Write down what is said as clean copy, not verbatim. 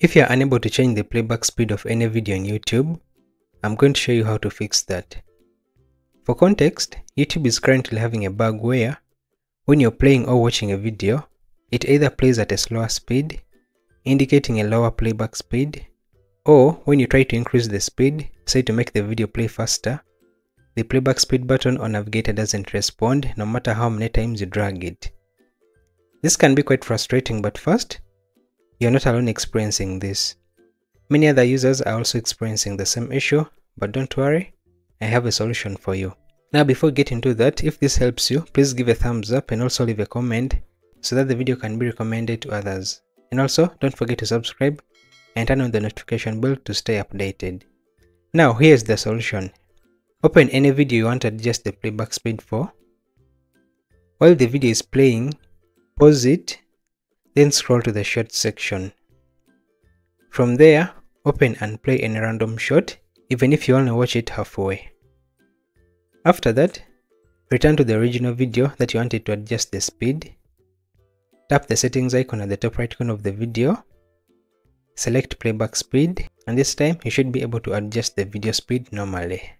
If you are unable to change the playback speed of any video on YouTube, I'm going to show you how to fix that. For context, YouTube is currently having a bug where, when you're playing or watching a video, it either plays at a slower speed, indicating a lower playback speed, or when you try to increase the speed, say to make the video play faster, the playback speed button on Navigator doesn't respond no matter how many times you drag it. This can be quite frustrating, but first, you're not alone experiencing this. Many other users are also experiencing the same issue, but don't worry, I have a solution for you. Now before getting to that, if this helps you, please give a thumbs up and also leave a comment so that the video can be recommended to others. And also, don't forget to subscribe and turn on the notification bell to stay updated. Now here's the solution. Open any video you want to adjust the playback speed for. While the video is playing, pause it. Then scroll to the short section. From there, open and play any random shot, even if you only watch it halfway. After that, return to the original video that you wanted to adjust the speed. Tap the settings icon at the top right corner of the video. Select playback speed, and this time you should be able to adjust the video speed normally.